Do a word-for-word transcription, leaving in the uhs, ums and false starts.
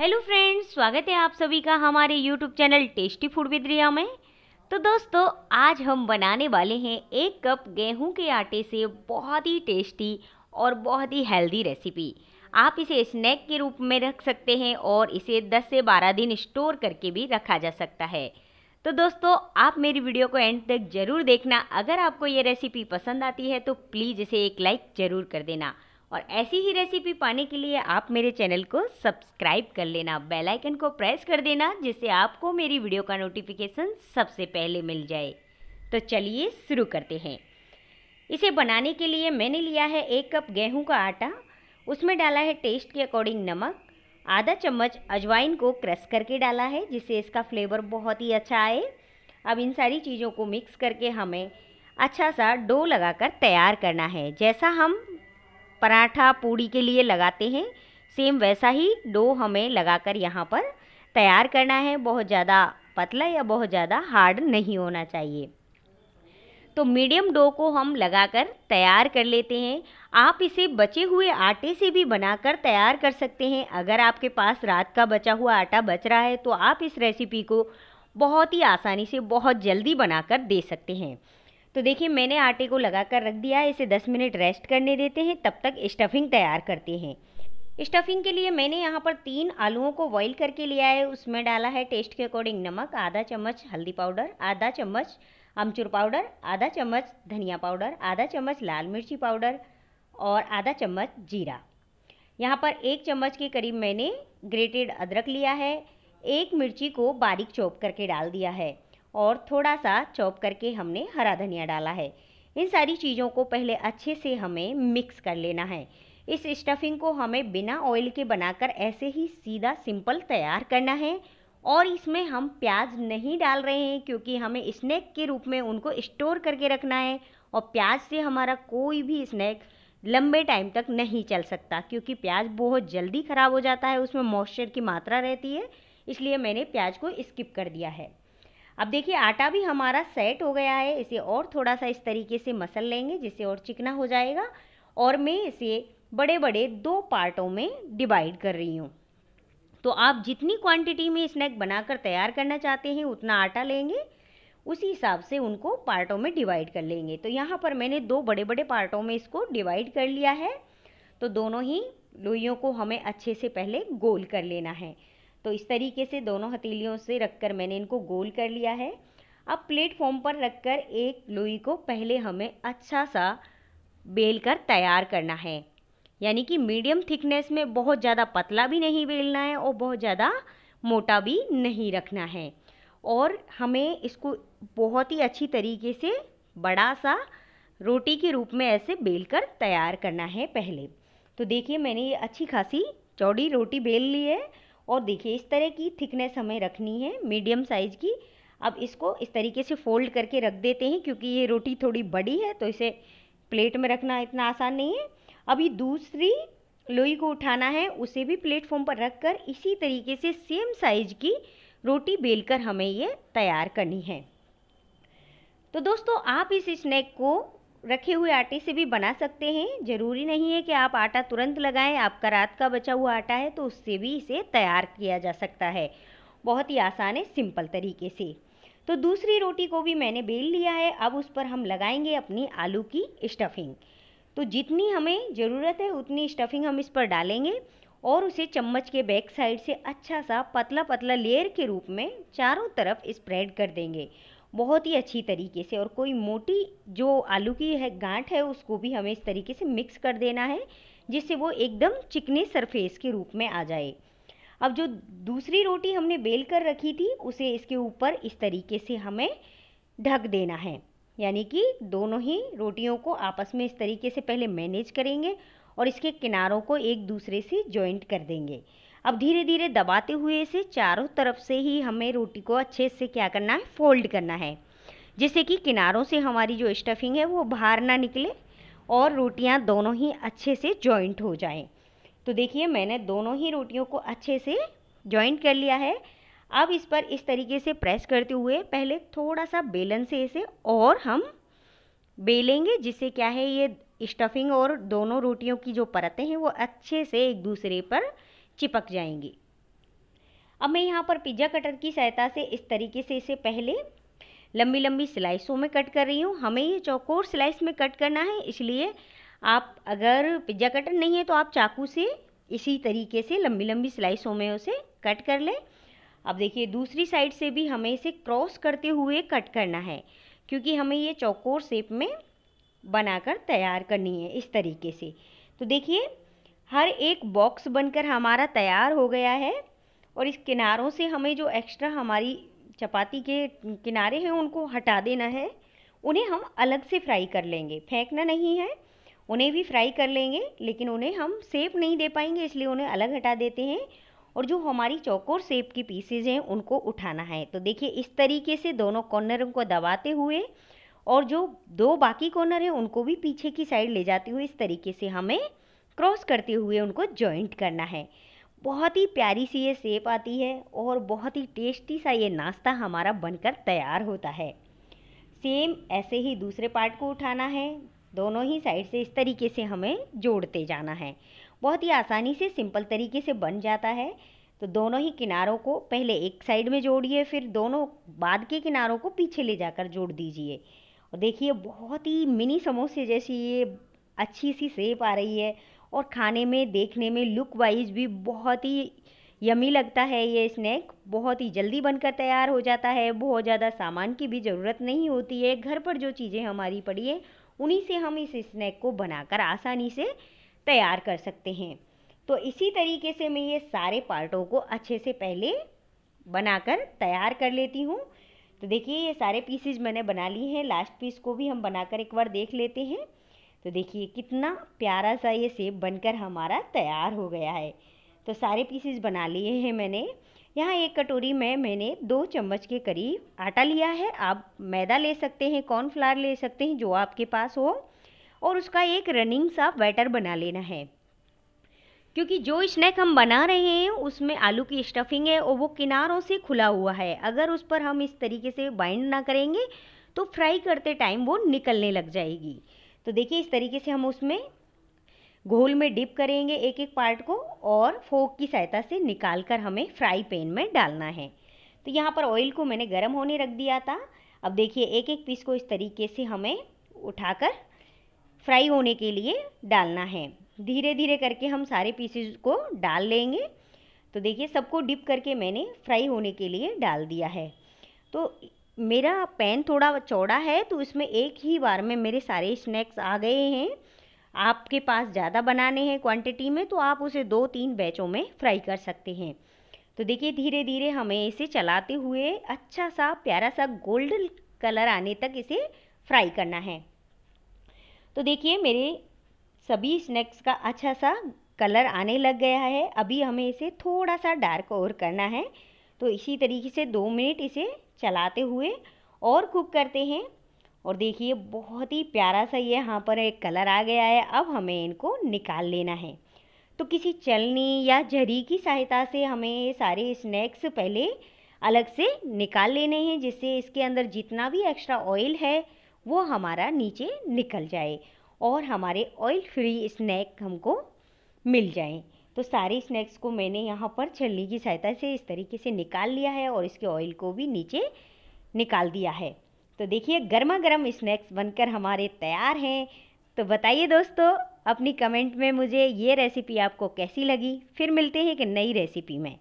Hello friends, स्वागत है आप सभी का हमारे YouTube channel tasty food with Riya में। तो दोस्तों, आज हम बनाने वाले हैं एक कप गेहूं के आटे से बहुत ही टेस्टी और बहुत ही हेल्दी रेसिपी। आप इसे स्नैक के रूप में रख सकते हैं और इसे दस से बारह दिन स्टोर करके भी रखा जा सकता है। तो दोस्तों, आप मेरी वीडियो को एंड तक ज़रूर देखना। अगर आपको ये रेसिपी पसंद आती है तो प्लीज़ इसे एक लाइक ज़रूर कर देना और ऐसी ही रेसिपी पाने के लिए आप मेरे चैनल को सब्सक्राइब कर लेना, बेल आइकन को प्रेस कर देना, जिससे आपको मेरी वीडियो का नोटिफिकेशन सबसे पहले मिल जाए। तो चलिए शुरू करते हैं। इसे बनाने के लिए मैंने लिया है एक कप गेहूं का आटा, उसमें डाला है टेस्ट के अकॉर्डिंग नमक, आधा चम्मच अजवाइन को क्रश करके डाला है जिससे इसका फ्लेवर बहुत ही अच्छा आए। अब इन सारी चीज़ों को मिक्स करके हमें अच्छा सा डो लगा कर तैयार करना है। जैसा हम पराठा पूड़ी के लिए लगाते हैं, सेम वैसा ही डो हमें लगाकर यहाँ पर तैयार करना है। बहुत ज़्यादा पतला या बहुत ज़्यादा हार्ड नहीं होना चाहिए। तो मीडियम डो को हम लगाकर तैयार कर लेते हैं। आप इसे बचे हुए आटे से भी बनाकर तैयार कर सकते हैं। अगर आपके पास रात का बचा हुआ आटा बच रहा है तो आप इस रेसिपी को बहुत ही आसानी से बहुत जल्दी बनाकर दे सकते हैं। तो देखिए, मैंने आटे को लगाकर रख दिया है। इसे दस मिनट रेस्ट करने देते हैं, तब तक स्टफिंग तैयार करते हैं। स्टफिंग के लिए मैंने यहाँ पर तीन आलूओं को बॉईल करके लिया है। उसमें डाला है टेस्ट के अकॉर्डिंग नमक, आधा चम्मच हल्दी पाउडर, आधा चम्मच अमचूर पाउडर, आधा चम्मच धनिया पाउडर, आधा चम्मच लाल मिर्ची पाउडर और आधा चम्मच जीरा। यहाँ पर एक चम्मच के करीब मैंने ग्रेटेड अदरक लिया है। एक मिर्ची को बारीक चॉप करके डाल दिया है और थोड़ा सा चॉप करके हमने हरा धनिया डाला है। इन सारी चीज़ों को पहले अच्छे से हमें मिक्स कर लेना है। इस स्टफिंग को हमें बिना ऑयल के बनाकर ऐसे ही सीधा सिंपल तैयार करना है। और इसमें हम प्याज नहीं डाल रहे हैं क्योंकि हमें स्नैक के रूप में उनको स्टोर करके रखना है और प्याज से हमारा कोई भी स्नैक लंबे टाइम तक नहीं चल सकता, क्योंकि प्याज बहुत जल्दी ख़राब हो जाता है, उसमें मॉइस्चर की मात्रा रहती है। इसलिए मैंने प्याज को स्किप कर दिया है। अब देखिए, आटा भी हमारा सेट हो गया है। इसे और थोड़ा सा इस तरीके से मसल लेंगे जिससे और चिकना हो जाएगा। और मैं इसे बड़े बड़े दो पार्टों में डिवाइड कर रही हूँ। तो आप जितनी क्वांटिटी में स्नैक बनाकर तैयार करना चाहते हैं उतना आटा लेंगे, उसी हिसाब से उनको पार्टों में डिवाइड कर लेंगे। तो यहाँ पर मैंने दो बड़े बड़े पार्टों में इसको डिवाइड कर लिया है। तो दोनों ही लोइयों को हमें अच्छे से पहले गोल कर लेना है। तो इस तरीके से दोनों हथेलियों से रखकर मैंने इनको गोल कर लिया है। अब प्लेटफॉर्म पर रखकर एक लोई को पहले हमें अच्छा सा बेल कर तैयार करना है, यानी कि मीडियम थिकनेस में। बहुत ज़्यादा पतला भी नहीं बेलना है और बहुत ज़्यादा मोटा भी नहीं रखना है। और हमें इसको बहुत ही अच्छी तरीके से बड़ा सा रोटी के रूप में ऐसे बेल कर तैयार करना है पहले। तो देखिए, मैंने ये अच्छी खासी चौड़ी रोटी बेल ली है। और देखिए, इस तरह की थिकनेस हमें रखनी है, मीडियम साइज़ की। अब इसको इस तरीके से फ़ोल्ड करके रख देते हैं, क्योंकि ये रोटी थोड़ी बड़ी है तो इसे प्लेट में रखना इतना आसान नहीं है। अभी दूसरी लोई को उठाना है, उसे भी प्लेटफॉर्म पर रखकर इसी तरीके से सेम साइज़ की रोटी बेलकर हमें ये तैयार करनी है। तो दोस्तों, आप इस स्नैक को रखे हुए आटे से भी बना सकते हैं। ज़रूरी नहीं है कि आप आटा तुरंत लगाएं। आपका रात का बचा हुआ आटा है तो उससे भी इसे तैयार किया जा सकता है। बहुत ही आसान है, सिंपल तरीके से। तो दूसरी रोटी को भी मैंने बेल लिया है। अब उस पर हम लगाएंगे अपनी आलू की स्टफिंग। तो जितनी हमें ज़रूरत है उतनी स्टफिंग हम इस पर डालेंगे और उसे चम्मच के बैक साइड से अच्छा सा पतला पतला लेयर के रूप में चारों तरफ स्प्रेड कर देंगे, बहुत ही अच्छी तरीके से। और कोई मोटी जो आलू की है गांठ है उसको भी हमें इस तरीके से मिक्स कर देना है, जिससे वो एकदम चिकने सरफेस के रूप में आ जाए। अब जो दूसरी रोटी हमने बेल कर रखी थी उसे इसके ऊपर इस तरीके से हमें ढक देना है, यानी कि दोनों ही रोटियों को आपस में इस तरीके से पहले मैनेज करेंगे और इसके किनारों को एक दूसरे से जॉइंट कर देंगे। अब धीरे धीरे दबाते हुए इसे चारों तरफ से ही हमें रोटी को अच्छे से क्या करना है, फोल्ड करना है, जिससे कि किनारों से हमारी जो स्टफिंग है वो बाहर ना निकले और रोटियां दोनों ही अच्छे से जॉइंट हो जाएं। तो देखिए, मैंने दोनों ही रोटियों को अच्छे से जॉइंट कर लिया है। अब इस पर इस तरीके से प्रेस करते हुए पहले थोड़ा सा बेलन से इसे और हम बेलेंगे, जिससे क्या है, ये स्टफिंग और दोनों रोटियों की जो परतें हैं वो अच्छे से एक दूसरे पर चिपक जाएंगी। अब मैं यहाँ पर पिज़्ज़ा कटर की सहायता से इस तरीके से इसे पहले लंबी लंबी स्लाइसों में कट कर रही हूँ। हमें ये चौकोर स्लाइस में कट करना है, इसलिए आप अगर पिज़्ज़ा कटर नहीं है तो आप चाकू से इसी तरीके से लंबी लंबी स्लाइसों में उसे कट कर लें। अब देखिए दूसरी साइड से भी हमें इसे क्रॉस करते हुए कट करना है, क्योंकि हमें ये चौकोर शेप में बनाकर तैयार करनी है इस तरीके से। तो देखिए हर एक बॉक्स बनकर हमारा तैयार हो गया है, और इस किनारों से हमें जो एक्स्ट्रा हमारी चपाती के किनारे हैं उनको हटा देना है। उन्हें हम अलग से फ्राई कर लेंगे, फेंकना नहीं है, उन्हें भी फ्राई कर लेंगे, लेकिन उन्हें हम शेप नहीं दे पाएंगे इसलिए उन्हें अलग हटा देते हैं। और जो हमारी चौकोर शेप की पीसेज हैं उनको उठाना है। तो देखिए इस तरीके से दोनों कॉर्नरों को दबाते हुए और जो दो बाकी कॉर्नर हैं उनको भी पीछे की साइड ले जाते हुए इस तरीके से हमें क्रॉस करते हुए उनको जॉइंट करना है। बहुत ही प्यारी सी ये शेप आती है और बहुत ही टेस्टी सा ये नाश्ता हमारा बनकर तैयार होता है। सेम ऐसे ही दूसरे पार्ट को उठाना है, दोनों ही साइड से इस तरीके से हमें जोड़ते जाना है। बहुत ही आसानी से सिंपल तरीके से बन जाता है। तो दोनों ही किनारों को पहले एक साइड में जोड़िए, फिर दोनों बाद के किनारों को पीछे ले जाकर जोड़ दीजिए। और देखिए बहुत ही मिनी समोसे जैसी ये अच्छी सी शेप आ रही है, और खाने में देखने में लुक वाइज भी बहुत ही यमी लगता है। ये स्नैक बहुत ही जल्दी बनकर तैयार हो जाता है, बहुत ज़्यादा सामान की भी ज़रूरत नहीं होती है। घर पर जो चीज़ें हमारी पड़ी है उन्हीं से हम इस स्नैक को बनाकर आसानी से तैयार कर सकते हैं। तो इसी तरीके से मैं ये सारे पार्टों को अच्छे से पहले बनाकर तैयार कर लेती हूँ। तो देखिए ये सारे पीसेज मैंने बना लिए हैं, लास्ट पीस को भी हम बनाकर एक बार देख लेते हैं। तो देखिए कितना प्यारा सा ये शेप बनकर हमारा तैयार हो गया है। तो सारे पीसेज बना लिए हैं मैंने। यहाँ एक कटोरी में मैंने दो चम्मच के करीब आटा लिया है। आप मैदा ले सकते हैं, कॉर्नफ्लावर ले सकते हैं, जो आपके पास हो, और उसका एक रनिंग सा बैटर बना लेना है, क्योंकि जो स्नैक हम बना रहे हैं उसमें आलू की स्टफिंग है और वो किनारों से खुला हुआ है। अगर उस पर हम इस तरीके से बाइंड ना करेंगे तो फ्राई करते टाइम वो निकलने लग जाएगी। तो देखिए इस तरीके से हम उसमें घोल में डिप करेंगे एक एक पार्ट को, और फोक की सहायता से निकाल कर हमें फ्राई पैन में डालना है। तो यहाँ पर ऑयल को मैंने गर्म होने रख दिया था। अब देखिए एक एक पीस को इस तरीके से हमें उठाकर फ्राई होने के लिए डालना है। धीरे धीरे करके हम सारे पीसेज को डाल लेंगे। तो देखिए सबको डिप करके मैंने फ्राई होने के लिए डाल दिया है। तो मेरा पैन थोड़ा चौड़ा है, तो इसमें एक ही बार में मेरे सारे स्नैक्स आ गए हैं। आपके पास ज़्यादा बनाने हैं क्वांटिटी में तो आप उसे दो तीन बैचों में फ्राई कर सकते हैं। तो देखिए धीरे धीरे हमें इसे चलाते हुए अच्छा सा प्यारा सा गोल्डन कलर आने तक इसे फ्राई करना है। तो देखिए मेरे सभी स्नैक्स का अच्छा सा कलर आने लग गया है। अभी हमें इसे थोड़ा सा डार्क और करना है। तो इसी तरीके से दो मिनट इसे चलाते हुए और कुक करते हैं। और देखिए बहुत ही प्यारा सा ये यहाँ पर एक कलर आ गया है। अब हमें इनको निकाल लेना है। तो किसी चलनी या झरी की सहायता से हमें ये सारे स्नैक्स पहले अलग से निकाल लेने हैं, जिससे इसके अंदर जितना भी एक्स्ट्रा ऑयल है वो हमारा नीचे निकल जाए और हमारे ऑयल फ्री स्नैक हमको मिल जाएं। तो सारे स्नैक्स को मैंने यहाँ पर छलनी की सहायता से इस तरीके से निकाल लिया है और इसके ऑयल को भी नीचे निकाल दिया है। तो देखिए गर्मा गर्म स्नैक्स बनकर हमारे तैयार हैं। तो बताइए दोस्तों अपनी कमेंट में मुझे ये रेसिपी आपको कैसी लगी। फिर मिलते हैं एक नई रेसिपी में।